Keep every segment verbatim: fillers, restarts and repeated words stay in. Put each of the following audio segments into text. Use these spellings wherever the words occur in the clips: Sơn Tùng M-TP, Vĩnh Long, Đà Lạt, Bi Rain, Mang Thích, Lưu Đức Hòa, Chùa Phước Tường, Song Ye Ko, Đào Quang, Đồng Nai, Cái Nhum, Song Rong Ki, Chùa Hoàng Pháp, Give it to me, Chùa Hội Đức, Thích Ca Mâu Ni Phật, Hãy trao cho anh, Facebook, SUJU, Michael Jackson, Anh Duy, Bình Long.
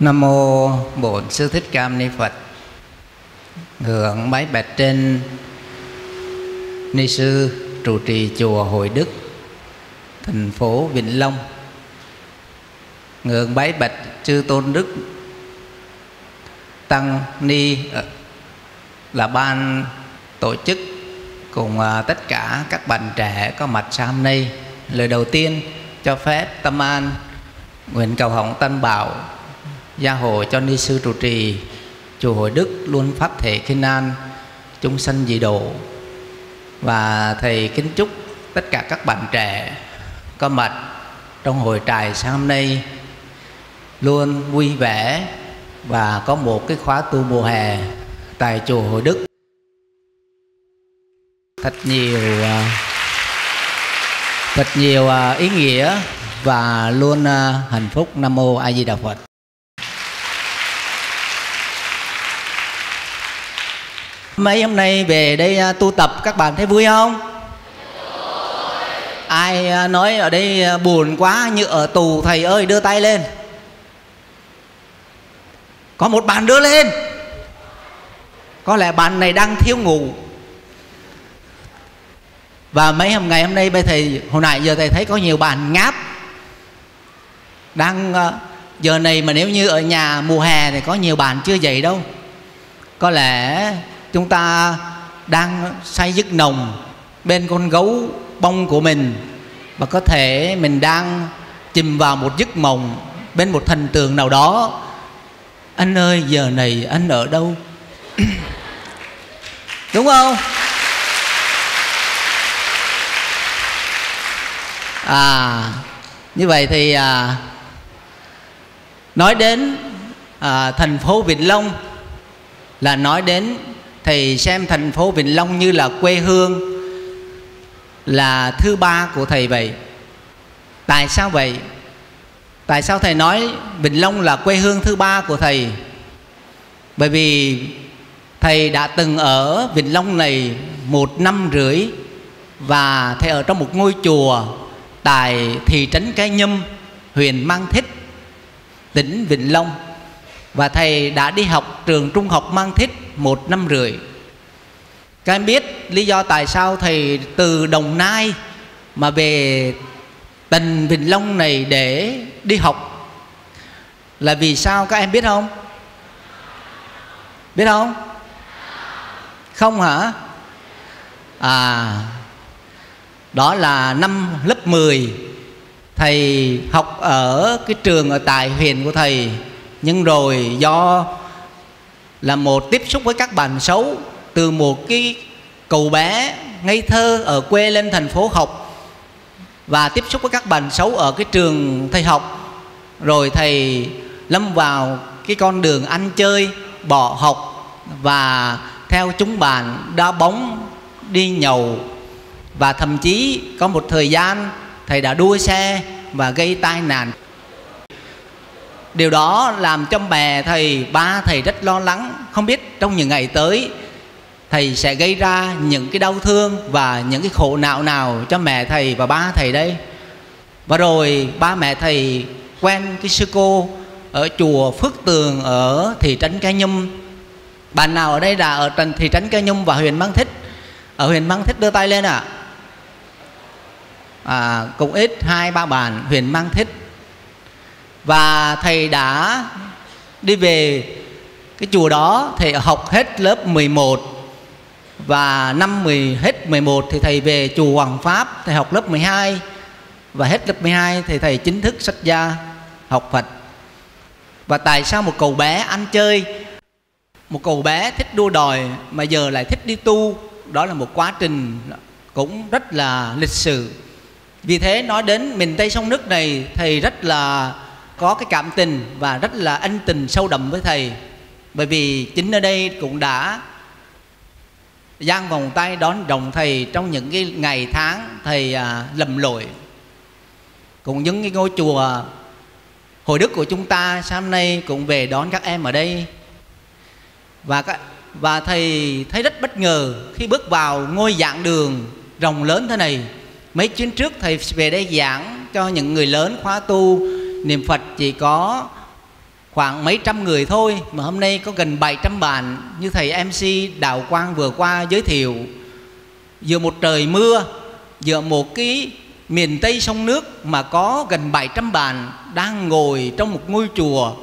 Nam mô Bổn Sư Thích Ca Mâu Ni Phật. Thượng bái bạch trên ni sư trụ trì chùa Hội Đức, thành phố Vĩnh Long. Ngưỡng bái bạch chư tôn đức tăng ni là ban tổ chức cùng tất cả các bạn trẻ có mặt sáng hôm nay. Lời đầu tiên cho phép tâm an nguyện cầu hồng Tân Bảo gia hộ cho ni sư trụ trì chùa Hội Đức luôn pháp thể khinh an, chúng sanh dị độ. Và thầy kính chúc tất cả các bạn trẻ có mặt trong hội trại sáng hôm nay luôn vui vẻ và có một cái khóa tu mùa hè tại chùa Hội Đức thật nhiều thật nhiều ý nghĩa và luôn hạnh phúc. Nam mô A Di Đà Phật. Mấy hôm nay về đây tu tập các bạn thấy vui không? Ai nói ở đây buồn quá như ở tù thầy ơi đưa tay lên. Có một bạn đưa lên. Có lẽ bạn này đang thiếu ngủ. Và mấy hôm ngày hôm nay bây thầy hồi nãy giờ thầy thấy có nhiều bạn ngáp. Đang giờ này mà nếu như ở nhà mùa hè thì có nhiều bạn chưa dậy đâu. Có lẽ chúng ta đang say giấc nồng bên con gấu bông của mình, và có thể mình đang chìm vào một giấc mộng bên một thần tượng nào đó. Anh ơi giờ này anh ở đâu? Đúng không? À, như vậy thì à, nói đến à, thành phố Vĩnh Long là nói đến thầy xem thành phố Vĩnh Long như là quê hương là thứ ba của thầy vậy. Tại sao vậy? Tại sao thầy nói Vĩnh Long là quê hương thứ ba của thầy? Bởi vì thầy đã từng ở Vĩnh Long này một năm rưỡi, và thầy ở trong một ngôi chùa tại thị trấn Cái Nhum, huyện Mang Thích, tỉnh Vĩnh Long. Và thầy đã đi học trường trung học Mang Thích một năm rưỡi. Các em biết lý do tại sao thầy từ Đồng Nai mà về tỉnh Bình Long này để đi học là vì sao các em biết không? Biết không? Không hả? À, đó là năm lớp mười thầy học ở cái trường ở tại huyện của thầy, nhưng rồi do là một tiếp xúc với các bạn xấu, từ một cái cậu bé ngây thơ ở quê lên thành phố học và tiếp xúc với các bạn xấu ở cái trường thầy học, rồi thầy lâm vào cái con đường ăn chơi, bỏ học và theo chúng bạn đá bóng, đi nhậu, và thậm chí có một thời gian thầy đã đua xe và gây tai nạn. Điều đó làm cho mẹ thầy, ba thầy rất lo lắng, không biết trong những ngày tới thầy sẽ gây ra những cái đau thương và những cái khổ não nào cho mẹ thầy và ba thầy đây. Và rồi ba mẹ thầy quen cái sư cô ở chùa Phước Tường ở thị trấn Cái Nhum. Bạn nào ở đây là ở thị trấn Cái Nhum và huyện Mang Thích? Ở huyện Mang Thích đưa tay lên ạ. À? À, cũng ít hai ba bạn huyện Mang Thích. Và thầy đã đi về cái chùa đó, thầy học hết lớp mười một. Và năm mười, hết mười một thì thầy về chùa Hoàng Pháp, thầy học lớp mười hai. Và hết lớp mười hai thì thầy chính thức xuất gia học Phật. Và tại sao một cậu bé ăn chơi, một cậu bé thích đua đòi mà giờ lại thích đi tu? Đó là một quá trình cũng rất là lịch sử. Vì thế nói đến miền Tây sông nước này, thầy rất là có cái cảm tình và rất là ân tình sâu đậm với thầy. Bởi vì chính ở đây cũng đã giang vòng tay đón đồng thầy trong những cái ngày tháng thầy à, lầm lỗi. Cũng những cái ngôi chùa Hội Đức của chúng ta sáng nay cũng về đón các em ở đây. Và, và thầy thấy rất bất ngờ khi bước vào ngôi giảng đường rộng lớn thế này. Mấy chuyến trước thầy về đây giảng cho những người lớn khóa tu niệm Phật chỉ có khoảng mấy trăm người thôi, mà hôm nay có gần bảy trăm bạn. Như thầy em xê Đào Quang vừa qua giới thiệu, giữa một trời mưa, giữa một cái miền Tây sông nước mà có gần bảy trăm bạn đang ngồi trong một ngôi chùa.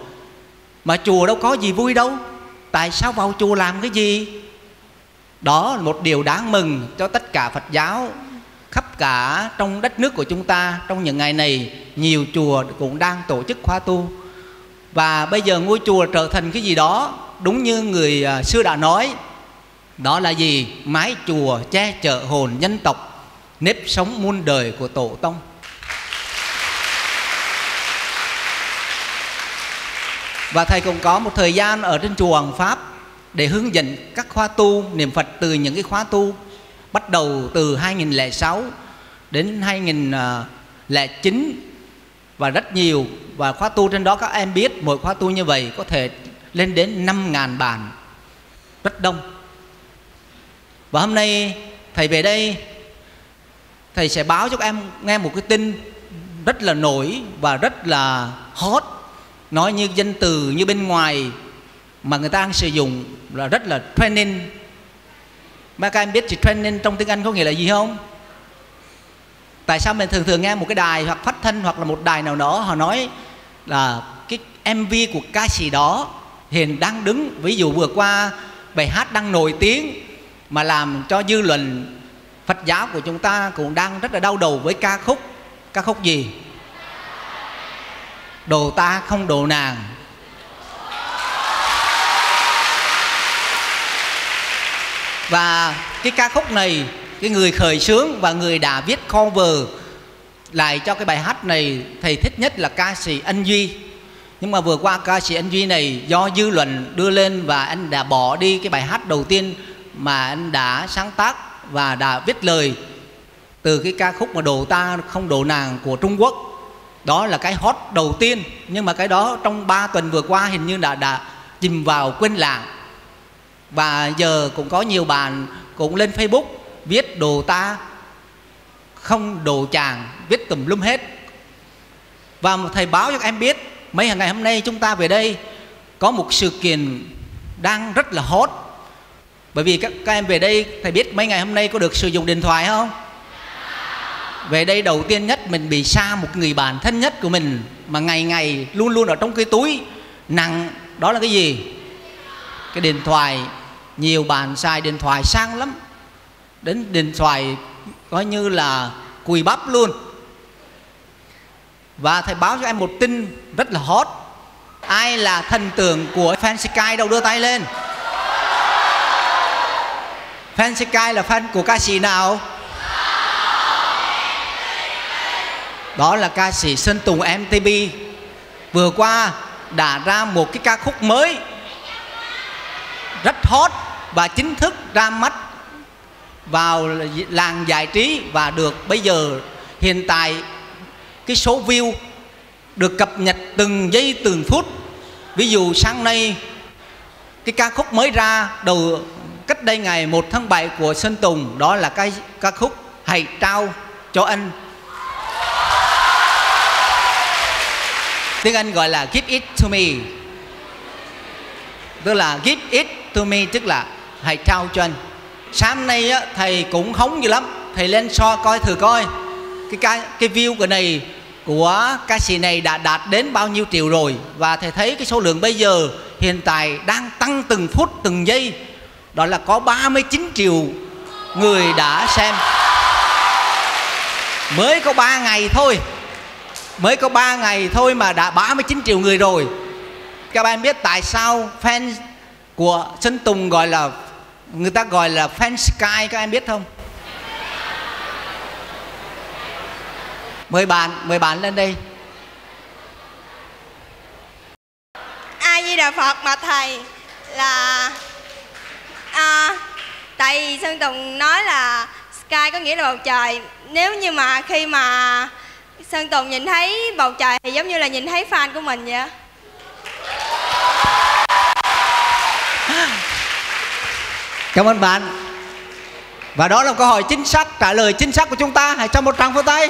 Mà chùa đâu có gì vui đâu, tại sao vào chùa làm cái gì? Đó là một điều đáng mừng cho tất cả Phật giáo khắp cả trong đất nước của chúng ta. Trong những ngày này, nhiều chùa cũng đang tổ chức khóa tu. Và bây giờ ngôi chùa trở thành cái gì đó, đúng như người xưa đã nói, đó là gì? Mái chùa che chở hồn dân tộc, nếp sống muôn đời của tổ tông. Và thầy cũng có một thời gian ở trên chùa Hoàng Pháp để hướng dẫn các khóa tu niệm Phật, từ những cái khóa tu bắt đầu từ hai nghìn không trăm lẻ sáu đến hai nghìn không trăm lẻ chín và rất nhiều. Và khóa tu trên đó các em biết, mỗi khóa tu như vậy có thể lên đến năm nghìn bạn, rất đông. Và hôm nay thầy về đây, thầy sẽ báo cho các em nghe một cái tin rất là nổi và rất là hot. Nói như danh từ như bên ngoài mà người ta đang sử dụng là rất là trending. Mà các em biết thì trending trong tiếng Anh có nghĩa là gì không? Tại sao mình thường thường nghe một cái đài hoặc phát thanh hoặc là một đài nào đó họ nói là cái em vê của ca sĩ đó hiện đang đứng, ví dụ vừa qua bài hát đang nổi tiếng mà làm cho dư luận Phật giáo của chúng ta cũng đang rất là đau đầu với ca khúc. Ca khúc gì? Đồ ta không đồ nàng. Và cái ca khúc này, cái người khởi xướng và người đã viết cover lại cho cái bài hát này, thầy thích nhất là ca sĩ Anh Duy. Nhưng mà vừa qua ca sĩ Anh Duy này do dư luận đưa lên và anh đã bỏ đi cái bài hát đầu tiên mà anh đã sáng tác và đã viết lời từ cái ca khúc mà Đồ ta không đồ nàng của Trung Quốc. Đó là cái hot đầu tiên. Nhưng mà cái đó trong ba tuần vừa qua hình như đã, đã chìm vào quên lãng. Và giờ cũng có nhiều bạn cũng lên Facebook viết đồ ta không đồ chàng, viết tùm lum hết. Và thầy báo cho các em biết, mấy ngày hôm nay chúng ta về đây có một sự kiện đang rất là hot. Bởi vì các, các em về đây, thầy biết mấy ngày hôm nay có được sử dụng điện thoại không? Về đây đầu tiên nhất mình bị xa một người bạn thân nhất của mình mà ngày ngày luôn luôn ở trong cái túi nặng, đó là cái gì? Cái điện thoại. Nhiều bạn xài điện thoại sang lắm, đến điện thoại coi như là cùi bắp luôn. Và thầy báo cho em một tin rất là hot. Ai là thần tượng của fan Sky đâu đưa tay lên. Fan Sky là fan của ca sĩ nào? Đó là ca sĩ Sơn Tùng em tê pê. Vừa qua đã ra một cái ca khúc mới rất hot và chính thức ra mắt vào làng giải trí. Và được bây giờ hiện tại cái số view được cập nhật từng giây từng phút. Ví dụ sáng nay cái ca khúc mới ra đầu cách đây ngày một tháng bảy của Sơn Tùng, đó là cái ca khúc Hãy Trao Cho Anh, tiếng Anh gọi là Give It To Me, tức là Give It To Me, tức là hãy trao cho anh. Sáng nay á, thầy cũng hóng dữ lắm, thầy lên so coi thử coi cái, cái, cái view của này của ca sĩ này đã đạt đến bao nhiêu triệu rồi. Và thầy thấy cái số lượng bây giờ hiện tại đang tăng từng phút từng giây, đó là có ba mươi chín triệu người đã xem. Mới có ba ngày thôi, mới có ba ngày thôi mà đã ba mươi chín triệu người rồi. Các bạn biết tại sao fan của Sơn Tùng gọi là, người ta gọi là fan Sky, các em biết không? Mời bạn, mời bạn lên đây. A Di Đà Phật. Mà thầy là à, tại vì Sơn Tùng nói là Sky có nghĩa là bầu trời. Nếu như mà khi mà Sơn Tùng nhìn thấy bầu trời thì giống như là nhìn thấy fan của mình vậy. Cảm ơn bạn. Và đó là câu hỏi chính xác, trả lời chính xác của chúng ta. Hãy cho một tràng pháo tay.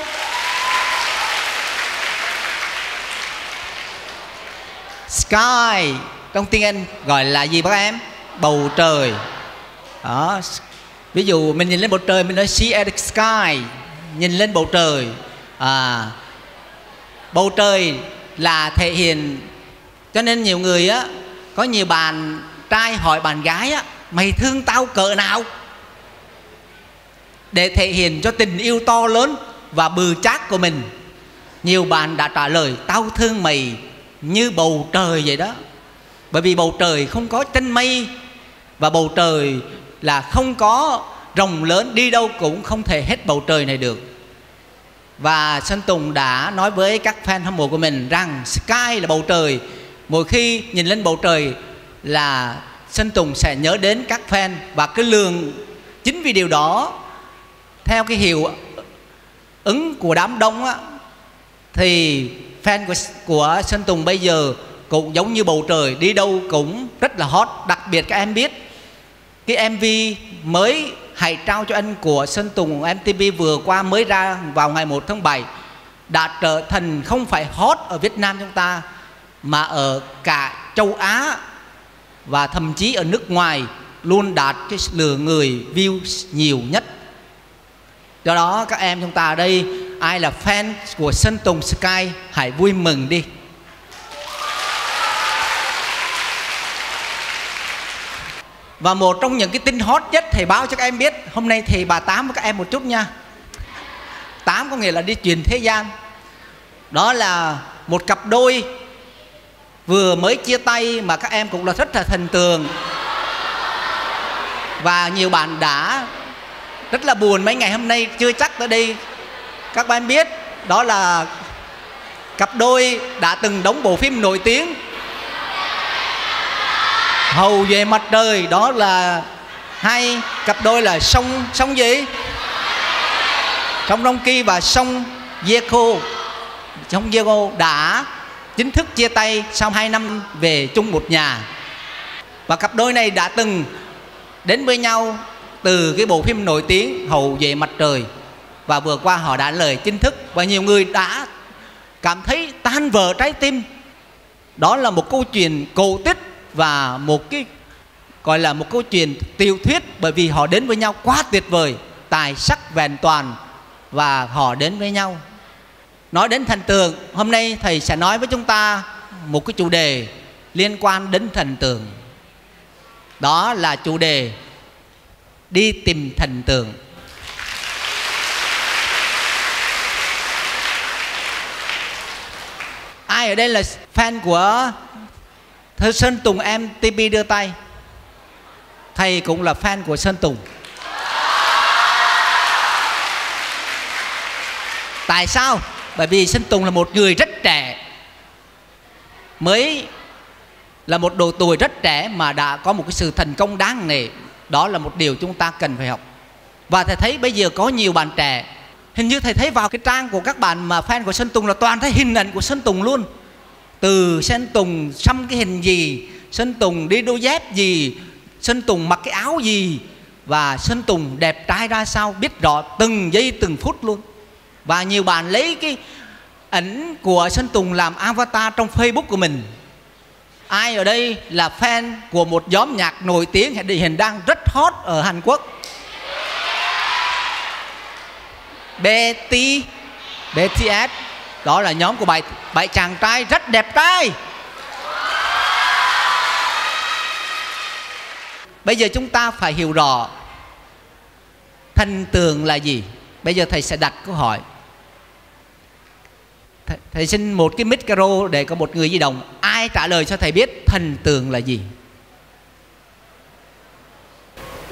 Sky, trong tiếng Anh gọi là gì bác em? Bầu trời. Đó. Ví dụ mình nhìn lên bầu trời, mình nói see at the sky, nhìn lên bầu trời. À, bầu trời là thể hiện. Cho nên nhiều người á, có nhiều bạn trai hỏi bạn gái á, mày thương tao cỡ nào? Để thể hiện cho tình yêu to lớn và bự chát của mình. Nhiều bạn đã trả lời tao thương mày như bầu trời vậy đó. Bởi vì bầu trời không có trên mây, và bầu trời là không có rồng lớn, đi đâu cũng không thể hết bầu trời này được. Và Sơn Tùng đã nói với các fan hâm mộ của mình rằng sky là bầu trời. Mỗi khi nhìn lên bầu trời là Sơn Tùng sẽ nhớ đến các fan. Và cái lượng, chính vì điều đó, theo cái hiệu ứng của đám đông á, thì fan của, của Sơn Tùng bây giờ cũng giống như bầu trời, đi đâu cũng rất là hot. Đặc biệt các em biết cái em vê mới Hãy Trao Cho Anh của Sơn Tùng em tê pê vừa qua mới ra vào ngày một tháng bảy đã trở thành không phải hot ở Việt Nam chúng ta mà ở cả châu Á và thậm chí ở nước ngoài luôn đạt cái lượng người view nhiều nhất. Do đó các em chúng ta ở đây, ai là fan của Sơn Tùng Sky hãy vui mừng đi. Và một trong những cái tin hot nhất thầy báo cho các em biết. Hôm nay thầy bà tám với các em một chút nha. Tám có nghĩa là đi chuyển thế gian. Đó là một cặp đôi vừa mới chia tay mà các em cũng là rất là thần tượng. Và nhiều bạn đã rất là buồn mấy ngày hôm nay chưa chắc tới đi. Các bạn biết đó là cặp đôi đã từng đóng bộ phim nổi tiếng Hầu Về Mặt Trời. Đó là hai cặp đôi là Song Song gì? Song Rong Ki và Song Ye Ko. Song Ye Ko đã chính thức chia tay sau hai năm về chung một nhà. Và cặp đôi này đã từng đến với nhau từ cái bộ phim nổi tiếng Hầu Về Mặt Trời. Và vừa qua họ đã lời chính thức. Và nhiều người đã cảm thấy tan vỡ trái tim. Đó là một câu chuyện cổ tích và một cái gọi là một câu chuyện tiểu thuyết, bởi vì họ đến với nhau quá tuyệt vời, tài sắc vẹn toàn và họ đến với nhau. Nói đến thần tượng, hôm nay thầy sẽ nói với chúng ta một cái chủ đề liên quan đến thần tượng. Đó là chủ đề đi tìm thần tượng. Ai ở đây là fan của thầy Sơn Tùng em tê pê đưa tay? Thầy cũng là fan của Sơn Tùng. Tại sao? Bởi vì Sơn Tùng là một người rất trẻ, mới là một độ tuổi rất trẻ mà đã có một cái sự thành công đáng nể. Đó là một điều chúng ta cần phải học. Và thầy thấy bây giờ có nhiều bạn trẻ, hình như thầy thấy vào cái trang của các bạn mà fan của Sơn Tùng là toàn thấy hình ảnh của Sơn Tùng luôn. Từ Sơn Tùng xăm cái hình gì, Sơn Tùng đi đôi dép gì, Sơn Tùng mặc cái áo gì, và Sơn Tùng đẹp trai ra sao, biết rõ từng giây từng phút luôn. Và nhiều bạn lấy cái ảnh của Sơn Tùng làm avatar trong Facebook của mình. Ai ở đây là fan của một nhóm nhạc nổi tiếng hiện đang rất hot ở Hàn Quốc? bê tê ét. Đó là nhóm của bảy, bảy chàng trai rất đẹp trai. Bây giờ chúng ta phải hiểu rõ thần tượng là gì. Bây giờ thầy sẽ đặt câu hỏi. Thầy, thầy xin một cái micro để có một người di động. Ai trả lời cho thầy biết thần tượng là gì?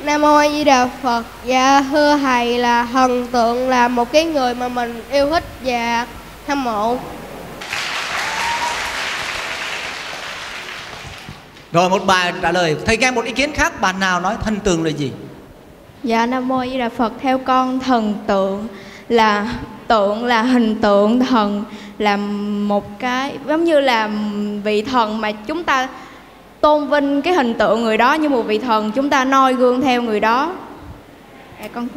Nam Mô A Di Đà Phật. Dạ thưa thầy, là thần tượng là một cái người mà mình yêu thích và hâm mộ. Rồi một bài trả lời. Thầy nghe một ý kiến khác, bạn nào nói thần tượng là gì? Dạ Nam Mô A Di Đà Phật. Theo con, thần tượng là tượng là hình tượng, thần là một cái giống như là vị thần mà chúng ta tôn vinh cái hình tượng người đó như một vị thần, chúng ta noi gương theo người đó. Dạ con.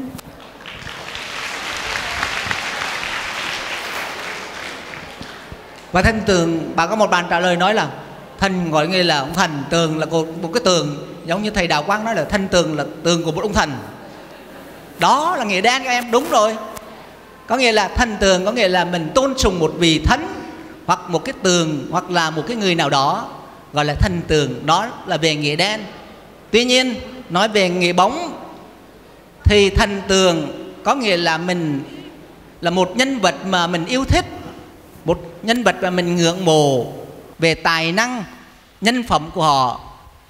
Và thần tượng, bạn có một bạn trả lời nói là Thành gọi nghe là ông thành, tường là một cái tường, giống như thầy Đào Quang nói là thanh tường là tường của một ông thành. Đó là nghĩa đen các em, đúng rồi. Có nghĩa là thanh tường có nghĩa là mình tôn sùng một vị thánh hoặc một cái tường hoặc là một cái người nào đó, gọi là thanh tường. Đó là về nghĩa đen. Tuy nhiên nói về nghĩa bóng thì thanh tường có nghĩa là mình là một nhân vật mà mình yêu thích, một nhân vật mà mình ngưỡng mộ về tài năng, nhân phẩm của họ,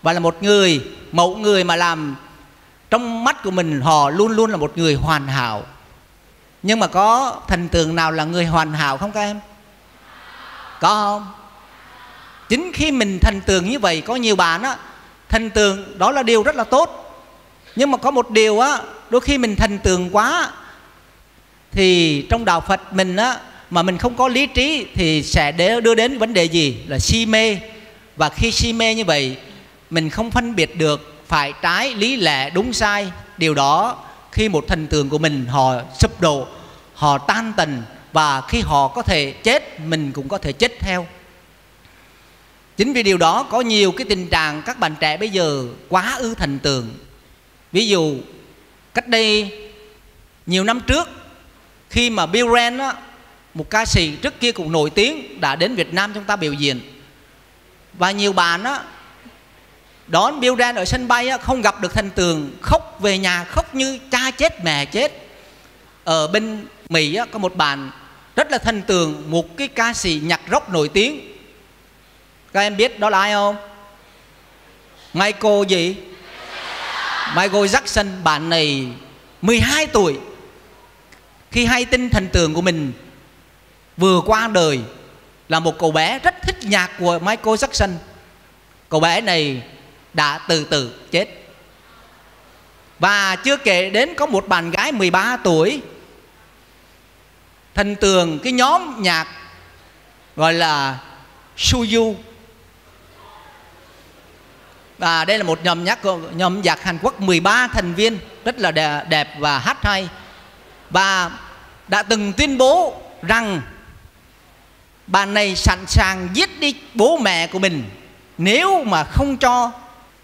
và là một người, mẫu người mà làm trong mắt của mình họ luôn luôn là một người hoàn hảo. Nhưng mà có thần tượng nào là người hoàn hảo không các em? Có không? Chính khi mình thần tượng như vậy, có nhiều bạn á, thần tượng đó là điều rất là tốt. Nhưng mà có một điều á, đôi khi mình thần tượng quá thì trong đạo Phật mình á, mà mình không có lý trí thì sẽ đưa đến vấn đề gì? Là si mê. Và khi si mê như vậy, mình không phân biệt được phải trái, lý lẽ, đúng sai. Điều đó khi một thần tượng của mình họ sụp đổ, họ tan tành, và khi họ có thể chết, mình cũng có thể chết theo. Chính vì điều đó có nhiều cái tình trạng các bạn trẻ bây giờ quá ư thần tượng. Ví dụ cách đây nhiều năm trước, khi mà Bi Rain á, một ca sĩ trước kia cũng nổi tiếng, đã đến Việt Nam chúng ta biểu diễn, và nhiều bạn á, đón Bi Rain ở sân bay á, không gặp được thần tượng, khóc về nhà, khóc như cha chết mẹ chết. Ở bên Mỹ á, có một bạn rất là thần tượng một cái ca sĩ nhạc rock nổi tiếng. Các em biết đó là ai không? Michael gì? Michael Jackson. Bạn này mười hai tuổi, khi hay tin thần tượng của mình vừa qua đời, là một cậu bé rất thích nhạc của Michael Jackson, cậu bé này đã tự tử chết. Và chưa kể đến có một bạn gái mười ba tuổi thần tượng cái nhóm nhạc gọi là SUJU. Và đây là một nhóm nhạc, nhóm nhạc Hàn Quốc, mười ba thành viên, rất là đẹp và hát hay. Và đã từng tuyên bố rằng bạn này sẵn sàng giết đi bố mẹ của mình nếu mà không cho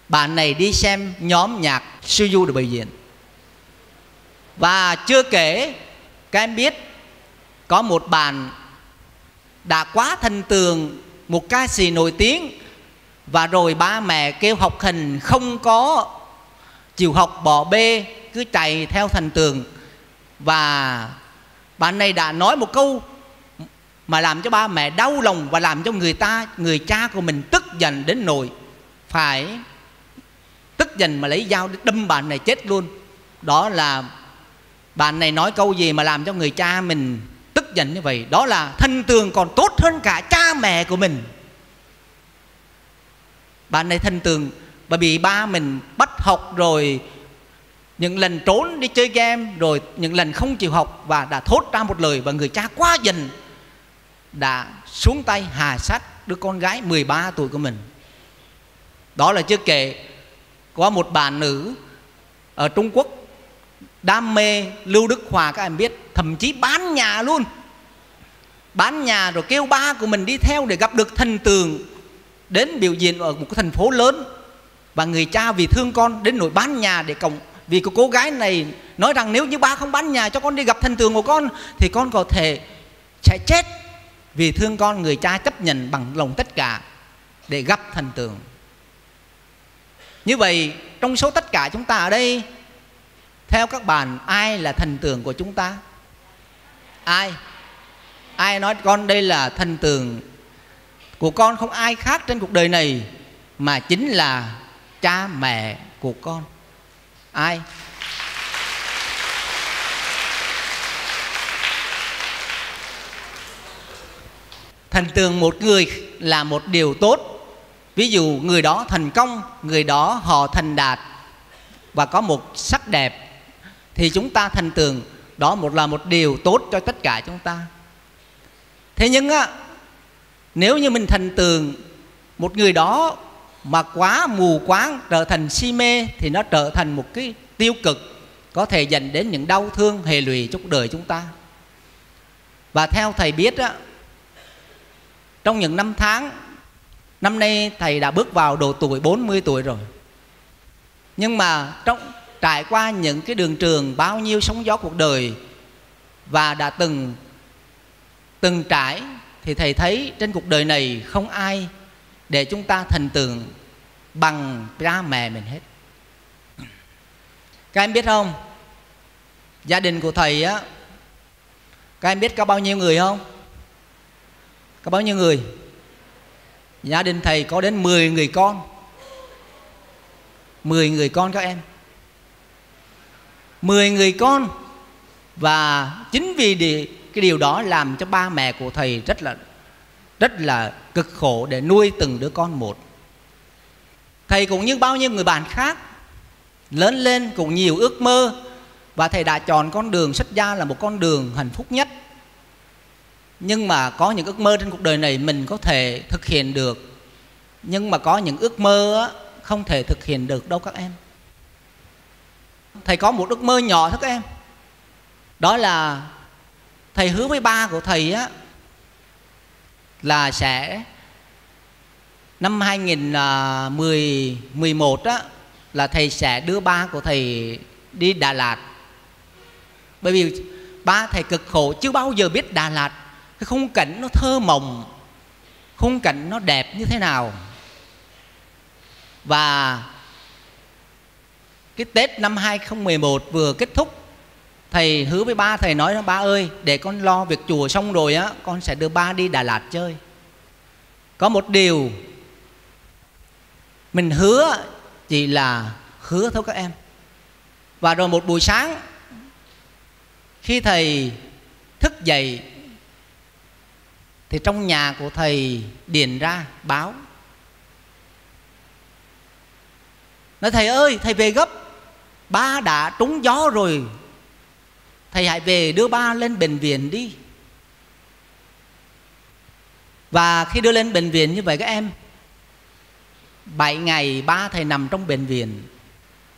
bạn này đi xem nhóm nhạc SUJU được biểu diễn. Và chưa kể, các em biết có một bạn đã quá thần tượng một ca sĩ nổi tiếng, và rồi ba mẹ kêu học hành không có chịu học, bỏ bê, cứ chạy theo thần tượng. Và bạn này đã nói một câu mà làm cho ba mẹ đau lòng, và làm cho người ta, người cha của mình tức giận đến nỗi phải tức giận mà lấy dao đâm bạn này chết luôn. Đó là bạn này nói câu gì mà làm cho người cha mình tức giận như vậy? Đó là thần tượng còn tốt hơn cả cha mẹ của mình. Bạn này thần tượng và bị ba mình bắt học, rồi những lần trốn đi chơi game, rồi những lần không chịu học, và đã thốt ra một lời, và người cha quá giận đã xuống tay hà sát đứa con gái mười ba tuổi của mình. Đó là chưa kể có một bà nữ ở Trung Quốc đam mê Lưu Đức Hòa, các em biết, thậm chí bán nhà luôn, bán nhà rồi kêu ba của mình đi theo để gặp được thần tượng đến biểu diễn ở một cái thành phố lớn. Và người cha vì thương con đến nỗi bán nhà để cộng, vì cô cô gái này nói rằng nếu như ba không bán nhà cho con đi gặp thần tượng của con thì con có thể sẽ chết. Vì thương con, người cha chấp nhận bằng lòng tất cả để gặp thần tượng. Như vậy trong số tất cả chúng ta ở đây, theo các bạn ai là thần tượng của chúng ta? Ai? Ai nói con đây là thần tượng của con? Không ai khác trên cuộc đời này mà chính là cha mẹ của con. Ai? Thần tượng một người là một điều tốt. Ví dụ người đó thành công, người đó họ thành đạt và có một sắc đẹp, thì chúng ta thần tượng đó một là một điều tốt cho tất cả chúng ta. Thế nhưng á, nếu như mình thần tượng một người đó mà quá mù quáng, trở thành si mê, thì nó trở thành một cái tiêu cực, có thể dẫn đến những đau thương hệ lụy trong đời chúng ta. Và theo thầy biết á, trong những năm tháng Năm nay thầy đã bước vào độ tuổi bốn mươi tuổi rồi. Nhưng mà trong trải qua những cái đường trường bao nhiêu sóng gió cuộc đời và đã từng từng trải, thì thầy thấy trên cuộc đời này không ai để chúng ta thần tượng bằng cha mẹ mình hết. Các em biết không, gia đình của thầy á, các em biết có bao nhiêu người không? Có bao nhiêu người? Gia đình thầy có đến mười người con. mười người con các em. mười người con. Và chính vì cái điều đó làm cho ba mẹ của thầy rất là rất là cực khổ để nuôi từng đứa con một. Thầy cũng như bao nhiêu người bạn khác, lớn lên cũng nhiều ước mơ, và thầy đã chọn con đường xuất gia là một con đường hạnh phúc nhất. Nhưng mà có những ước mơ trên cuộc đời này mình có thể thực hiện được, nhưng mà có những ước mơ không thể thực hiện được đâu các em. Thầy có một ước mơ nhỏ thôi các em. Đó là thầy hứa với ba của thầy á, là sẽ năm hai nghìn mười một á, là thầy sẽ đưa ba của thầy đi Đà Lạt. Bởi vì ba thầy cực khổ chưa bao giờ biết Đà Lạt, cái khung cảnh nó thơ mộng, khung cảnh nó đẹp như thế nào. Và cái Tết năm hai nghìn mười một vừa kết thúc, thầy hứa với ba, thầy nói ba ơi, để con lo việc chùa xong rồi á, con sẽ đưa ba đi Đà Lạt chơi. Có một điều mình hứa chỉ là hứa thôi các em. Và rồi một buổi sáng khi thầy thức dậy thì trong nhà của thầy điện ra báo, nói thầy ơi, thầy về gấp, ba đã trúng gió rồi, thầy hãy về đưa ba lên bệnh viện đi. Và khi đưa lên bệnh viện như vậy các em, bảy ngày ba thầy nằm trong bệnh viện.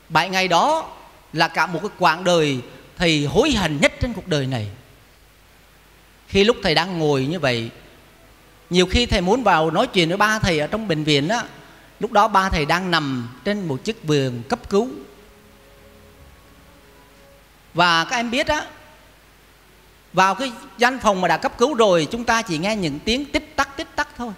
Bảy ngày đó là cả một cái quãng đời thầy hối hận nhất trên cuộc đời này. Khi lúc thầy đang ngồi như vậy, nhiều khi thầy muốn vào nói chuyện với ba thầy ở trong bệnh viện á. Lúc đó ba thầy đang nằm trên một chiếc giường cấp cứu. Và các em biết á, vào cái gian phòng mà đã cấp cứu rồi, chúng ta chỉ nghe những tiếng tích tắc tích tắc thôi.